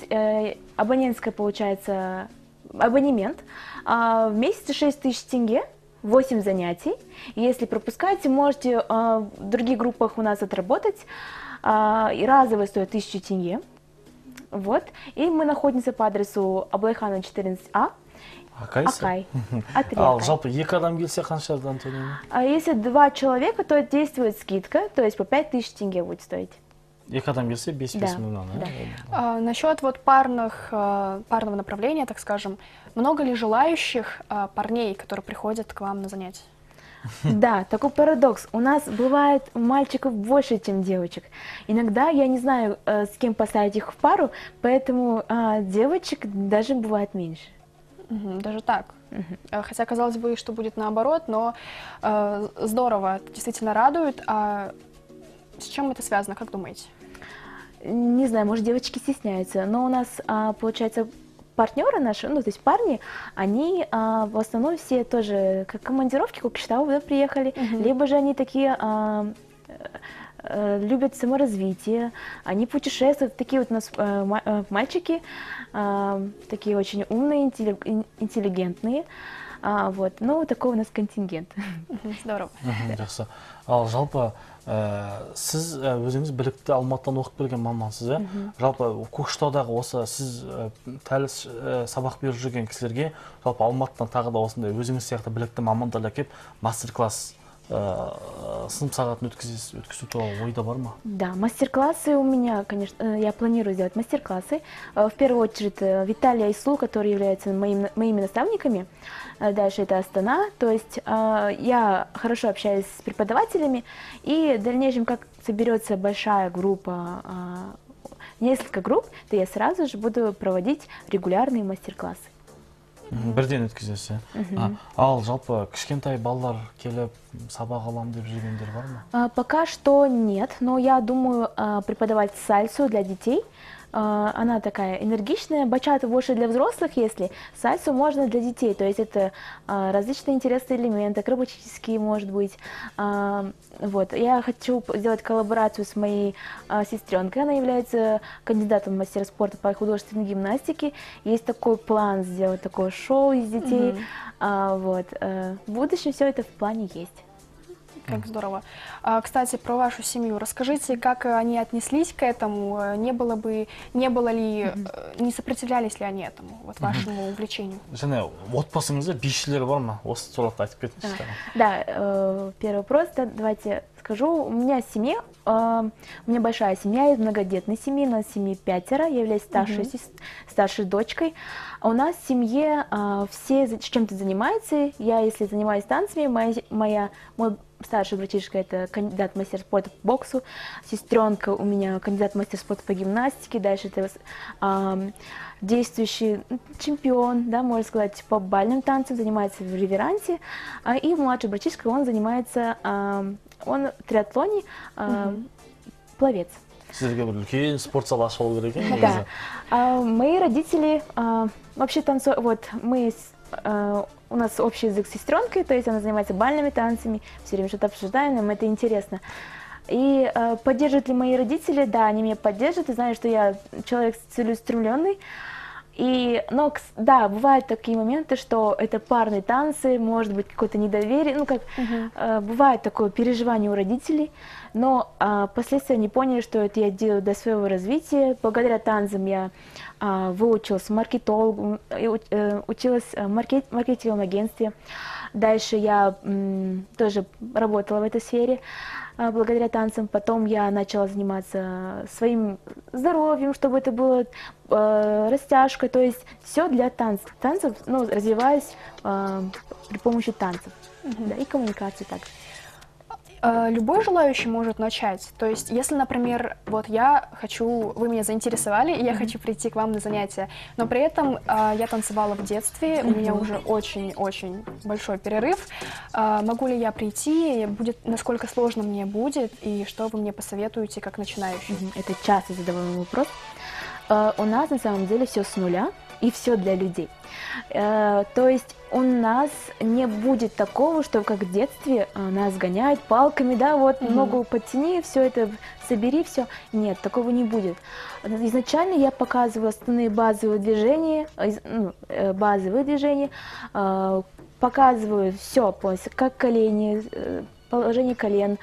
абонентская получается абонемент. В месяц 6000 тенге, 8 занятий. Если пропускаете, можете в других группах у нас отработать. И разовая стоит 1000 тенге. Вот, и мы находимся по адресу Аблайхана 14А, Акай. А если 2 человека, то действует скидка, то есть по 5000 тенге будет стоить. Насчет вот парного направления, так скажем, много ли желающих парней, которые приходят к вам на занятия? Да, такой парадокс. У нас бывает мальчиков больше, чем девочек. Иногда я не знаю, с кем поставить их в пару, поэтому девочек даже бывает меньше. Даже так. Хотя, казалось бы, что будет наоборот, но здорово, это действительно радует. А с чем это связано, как думаете? Не знаю, может, девочки стесняются, но у нас, получается, партнеры наши, ну, то есть парни, они в основном все тоже как командировки, как Кокшетау, да, приехали, либо же они такие любят саморазвитие, они путешествуют, такие вот у нас мальчики, такие очень умные, интеллигентные, вот, ну, такой у нас контингент. Здорово. Жақсы. Ал, жалпы, сіз өзіңіз білікті Алматыдан оқып берген мамансыз, ә? Жалпы, Көкшетаудағы осы сіз тәліс сабақ беріп жүрген кісілерге, жалпы Алматыдан тағы да осындай өзіңіз сияқты білікті мамандарды әкеп мастер-класс сынып сағатын өткізу туралы ойда бар ма? Да, мастер-классы у меня, конечно, я планирую сделать мастер-классы. В первую очередь Виталия Ислу, который является моими наставниками. Дальше это Астана, то есть я хорошо общаюсь с преподавателями, и в дальнейшем, как соберется большая группа, несколько групп, то я сразу же буду проводить регулярные мастер-классы. Бірден өткізесі. Ал, жалпы, кішкентай баллар келіп сабақ алам деп жүргендер бар ма? Пока что нет, но я думаю преподавать сальсу для детей. она такая энергичная. Бачата больше для взрослых, если сальсу можно для детей. То есть это различные интересные элементы, акробатические, может быть. Вот. Я хочу сделать коллаборацию с моей сестренкой. Она является кандидатом в мастера спорта по художественной гимнастике. Есть такой план сделать такое шоу из детей. Вот. В будущем все это в плане есть. Как здорово. Кстати, про вашу семью. Расскажите, как они отнеслись к этому? Не сопротивлялись ли они этому, вот вашему увлечению? Жена, вот после меня бишилер варма, вот столько ответить. Да, первый вопрос, давайте скажу. У меня семья, у меня большая семья из многодетной семьи, у нас семьи 5, я являюсь старшей дочкой. У нас в семье все чем-то занимаются. Я, если занимаюсь танцами, мой старший братишка – это кандидат в мастер спорта по боксу, сестренка у меня кандидат в мастер спорта по гимнастике, дальше это действующий чемпион, да, можно сказать, по бальным танцам, занимается в реверансе, и младший братишка, он занимается, он в триатлоне, пловец. Спорт салашал. Да. Мои родители вообще танцуют, вот мы у нас общий язык с сестренкой, то есть она занимается бальными танцами, все время что-то обсуждаем, им это интересно. И поддерживают ли мои родители? Да, они меня поддержат, и знают, что я человек целеустремленный. Но да, бывают такие моменты, что это парные танцы, может быть, какое-то недоверие, ну как, бывает такое переживание у родителей, но впоследствии они поняли, что это я делаю для своего развития. Благодаря танцам я выучилась маркетологом, училась в маркетинговом агентстве, дальше я тоже работала в этой сфере. Благодаря танцам. Потом я начала заниматься своим здоровьем, чтобы это было растяжкой, то есть все для танцев. Ну, развиваюсь при помощи танцев, да, и коммуникации также. Любой желающий может начать. То есть, если, например, вот вы меня заинтересовали, и я хочу прийти к вам на занятия, но при этом я танцевала в детстве, у меня уже очень-очень большой перерыв. Могу ли я прийти, насколько сложно мне будет, и что вы мне посоветуете как начинающий? Это часто задаваемый вопрос. У нас на самом деле все с нуля и все для людей. То есть у нас не будет такого, что как в детстве нас гоняют палками, да, вот ногу подтяни, все это собери, все. Нет, такого не будет. Изначально я показывала основные базовые движения, показываю все полностью, как колени, положение колен,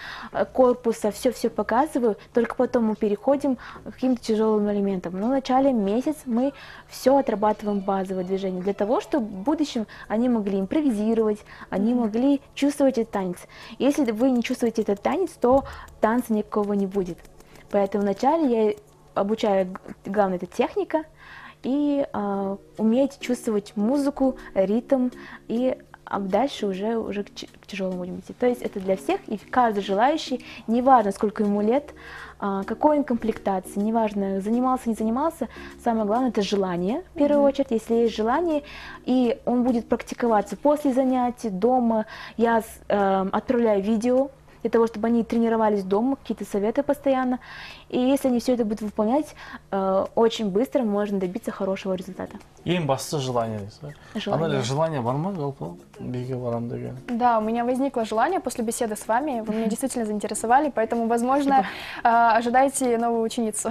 корпуса, все-все показываю, только потом мы переходим к каким-то тяжелым элементам. Но в начале месяца мы все отрабатываем базовое движение, для того, чтобы в будущем они могли импровизировать, они могли чувствовать этот танец. Если вы не чувствуете этот танец, то танца никакого не будет. Поэтому вначале я обучаю, главное, это техника, и уметь чувствовать музыку, ритм, а дальше уже к тяжелому будем идти. То есть это для всех, и каждый желающий, неважно, сколько ему лет, какой он комплектации, неважно, занимался, не занимался, самое главное – это желание, в первую очередь. Если есть желание, и он будет практиковаться после занятий, дома, я отправляю видео, для того, чтобы они тренировались дома, какие-то советы постоянно. И если они все это будут выполнять, очень быстро можно добиться хорошего результата. Им баста желание. Желание барма, да, у меня возникло желание после беседы с вами. Вы меня действительно заинтересовали, поэтому, возможно, ожидайте новую ученицу.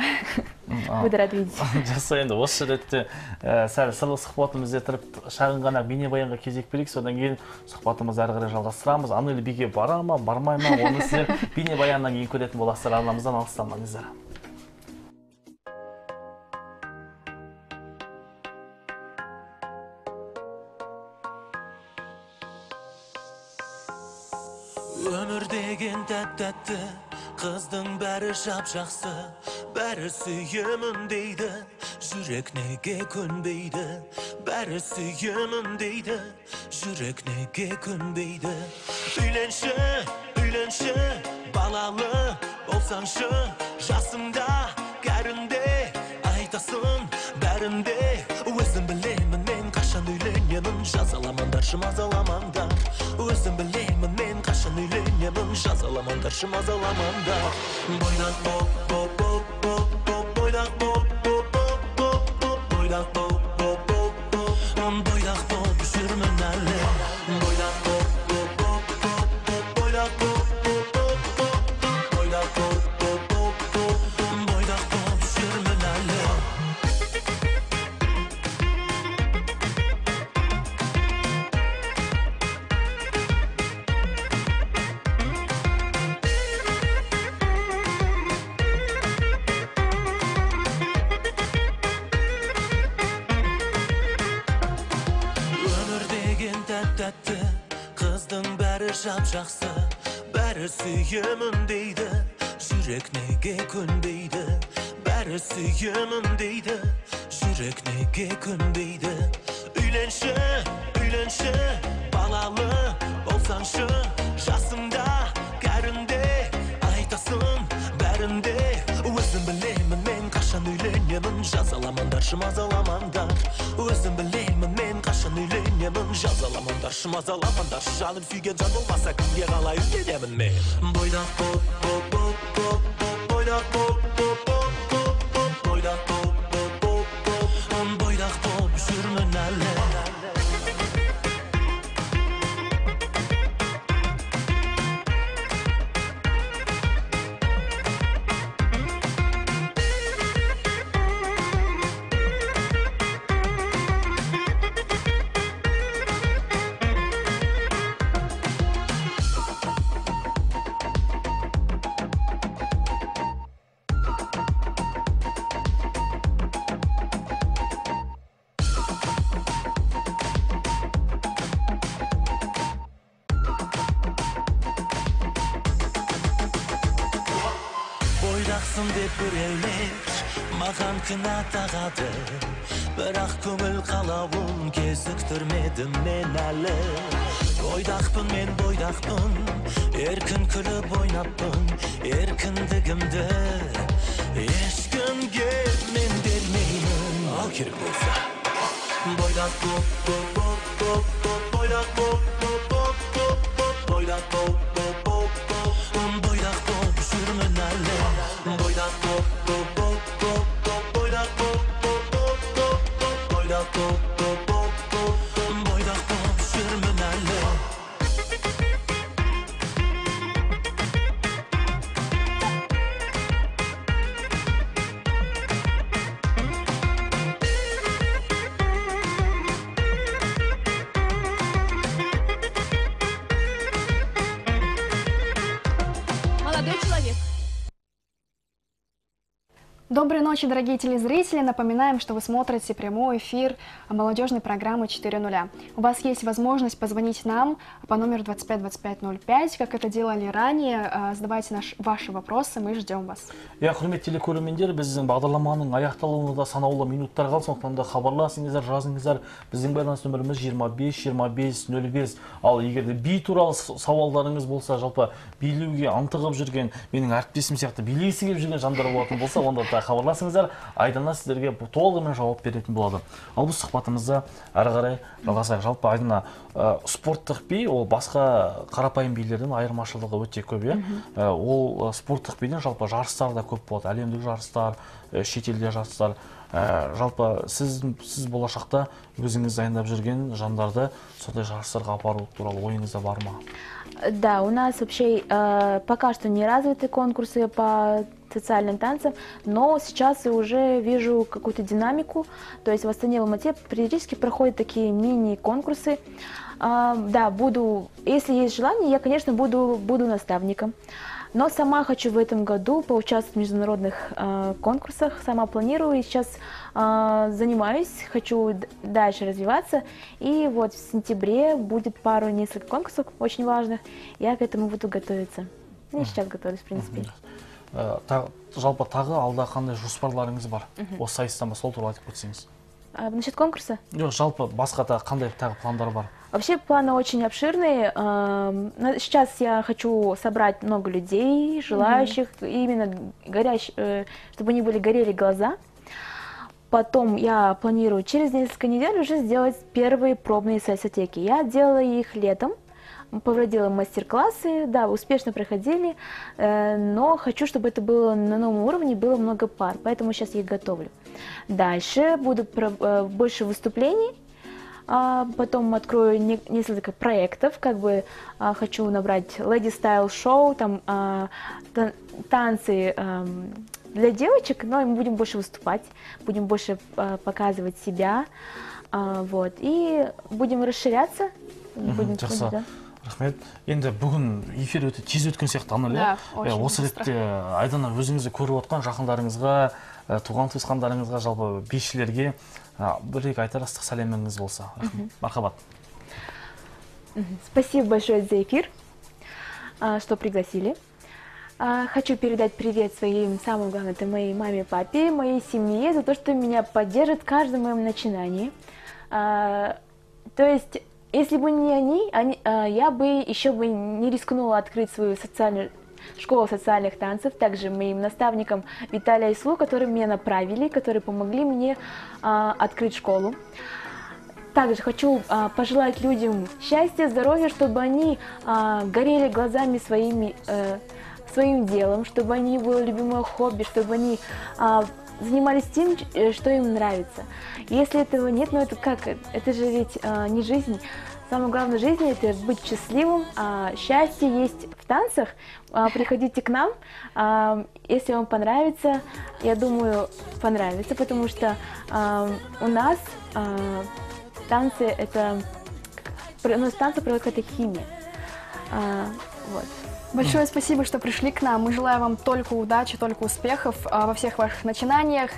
Буду рад видеть. Оны сіздер бейнебаяннан кейін көретін боласыздар, арнамыздан алыстамаңыздар. Өмір деген тәп-тәтті, қыздың бәрі жап-жақсы, бәрі сүйемін дейді, жүрек неге көнбейді, бәрі сүйемін дейді, жүрек неге көнбейді. Үйленші, үйленші, балалы болсаңшы, жасымда, кәрінде, айтасын бәрінде, өзім білемін мен қашан үйленемін, жазаламандаршы мазаламандар, өзім білемін мен қашан үйленемін, жазаламандаршы мазаламандар. Бойдан оп, оп, оп, оп, оп, бойдан оп, оп, тәтті, қыздың бәрі жап-жақсы, бәрі сүйемін дейді, жүрек неге көнбейді, бәрі сүйемін дейді, жүрек неге көнбейді. Үйленші, үйленші, балалы болсаңшы, жасында, кәрінде, айтасын бәрінде. Өзім білемін мен қашан үйленемін, жазаламандаршы мазаламандар. Өзім білемін мен қашан үйленемін, жазаламандаршы мазаламандар. Жаным сүйген жан болмаса кімге қалай үйленемін мен? Бойдақ боп-боп-боп-боп, бойдақ боп-боп-боп-боп, бойдақ боп-боп-боп-боп, бойдақ боп жүрмін әлі. Кына тағады, бірақ көңіл қалауын кезіктірмедім мен әлі. Бойдақпын мен бойдақпын, еркін күліп ойнаппын, еркіндігімді ешкімге мен бермеймін. Ал керек болса бойдақ боп-боп-боп-боп, бойдақ боп-боп-боп-боп, бойдақ боп-боп-боп-боп, бойдақ боп жүрмін әлі. Бойдақ боп-боп-боп-боп, бойдақ боп-боп-боп-боп, бойдақ боп-боп-боп-боп, бойдақ боп жүрмін әлі. Доброй ночи, дорогие телезрители. Напоминаем, что вы смотрите прямой эфир молодежной программы 4.0. У вас есть возможность позвонить нам по номеру 25-2505, как это делали ранее. Задавайте ваши вопросы, мы ждем вас. Я хурмет телекөрермендер, біздің бағдарламаның аяқталуында санаулы минуттар қалды, сондықтан да хабарласыңыздар, жазыңыздар. Біздің байланыс нөміріміз 25-25-05. Ал егерде би туралы сауалдарыңыз болса, жалпы билеуге ынтығып жүрген, менің әріптесім сияқты билегісі келіп жүрген жандар болатын болса, онда хабарласыңыздар, Айдана сіздерге толығымен жауап беретін болады. Ал бұл сұхбатымызды әрі қарай жалғасайық. Жалпы Айдана, спорттық би, ол басқа қарапайым билердің айырмашылығы өте көп. Ол спорттық биден жалпы жарыстар да көп болады. Әлемдік жарыстар, шетелде жарыстар. Жалпы сіз болашақта өзіңіз дайындап жүрген жандарды сондай жарыстарға апару туралы ойыңызда бар ма? Да, у нас вообще пока что не развиты конкурсы по социальным танцам, но сейчас я уже вижу какую-то динамику. То есть в Астане, в Алмате периодически проходят такие мини-конкурсы. Да, буду, если есть желание, я, конечно, буду наставником. Но сама хочу в этом году поучаствовать в международных конкурсах, сама планирую и сейчас занимаюсь, хочу дальше развиваться. И вот в сентябре будет несколько конкурсов очень важных, я к этому буду готовиться. И сейчас готовлюсь, в принципе. Жалпы тағы алда қандай жоспарларыңыз бар? Осы сайыстан басқа туралы айтып кетсеңіз. Насчет конкурса? Нет, жалпы басқа қандай пландар бар? Вообще планы очень обширные. Сейчас я хочу собрать много людей, желающих, именно чтобы они горели глаза. Потом я планирую через несколько недель уже сделать первые пробные сальсотеки. Я делала их летом, проводила мастер-классы, да, успешно проходили, но хочу, чтобы это было на новом уровне, было много пар, поэтому сейчас я их готовлю. Дальше будут больше выступлений. Потом открою несколько проектов, хочу набрать леди-стайл-шоу, там танцы для девочек, но мы будем больше выступать, будем больше показывать себя, вот, и будем расширяться. Будем рахмет. Енді бүгін эфир өте тез өткен сияқты анылы. Осы ретте Айдана өзіңізді көріп отқан жақындарыңызға, туған-туысқандарыңызға, жалпы бишілерге бір-екі айтар ыстық сәлеміңіз болса. Мархабат. Спасибо большое за эфир, что пригласили. Хочу передать привет своим, самым главным, это моей маме, папе, моей семье, за то, что меня поддержат в каждом моем начинании. То есть, если бы не они, я бы еще бы не рискнула открыть свою социальную школу социальных танцев, также моим наставникам Виталия Ислу, которые меня направили, которые помогли мне открыть школу. Также хочу пожелать людям счастья, здоровья, чтобы они горели глазами своим делом, чтобы они было любимое хобби, чтобы они занимались тем, что им нравится. Если этого нет, ну это как? Это же ведь не жизнь. Самое главное в жизни – это быть счастливым. Счастье есть в танцах. Приходите к нам, если вам понравится. Я думаю, понравится, потому что у нас танцы – это… Ну, танцы проводят какая-то химия. Вот. Большое спасибо, что пришли к нам. Мы желаем вам только удачи, только успехов во всех ваших начинаниях,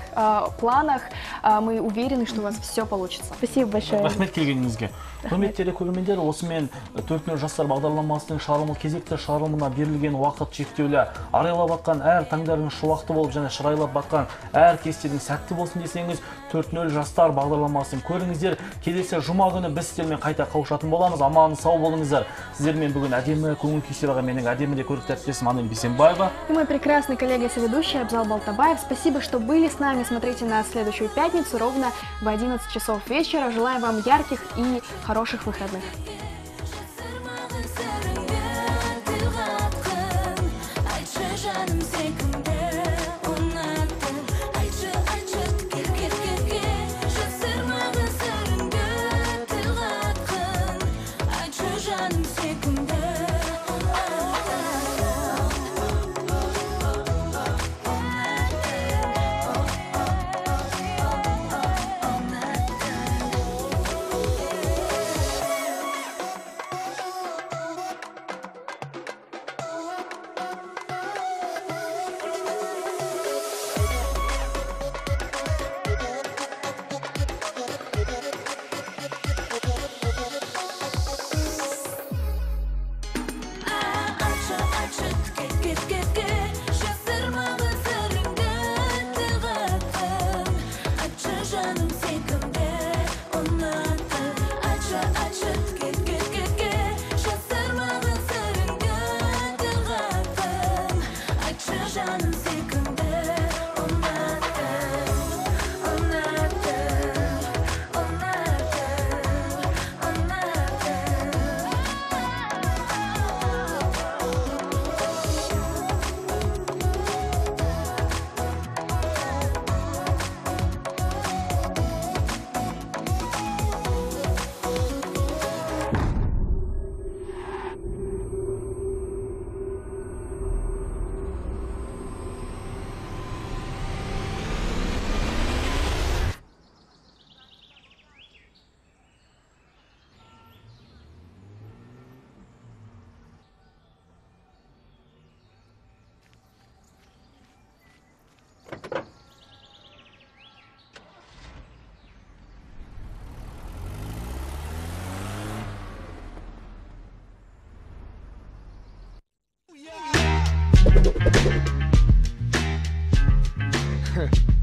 планах. Мы уверены, что у вас все получится. Спасибо большое. Рахмет келгеніңізге. Құрметті телекөрермендер, осымен 4000 жастар бағдарламасының шығарылымы кезекті шығарылымына берілген уақыт шектеулі. Арайлап атқан әр таңдардың шуақты болып және шырайлап атқан әр кестедің сәтті болсын десеңіз, 4000 жастар бағдарламасын көріңіздер. Келесі жұма күні біз сіздермен қайта қауышатын боламыз. Аман сау болыңыздар. Сіздермен бүгін әдемі көңіл күйсеріға менің әдемі де көрікті әріптесім Анель Бисембаева. И мой прекрасный коллега-соведущий Абзал Балтабаев. Спасибо, что были с нами. Смотрите нас следующую пятницу ровно в 11 часов вечера. Желаем вам ярких и хороших выходных.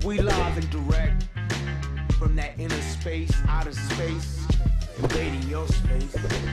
We live and direct from that inner space, outer space, radio space.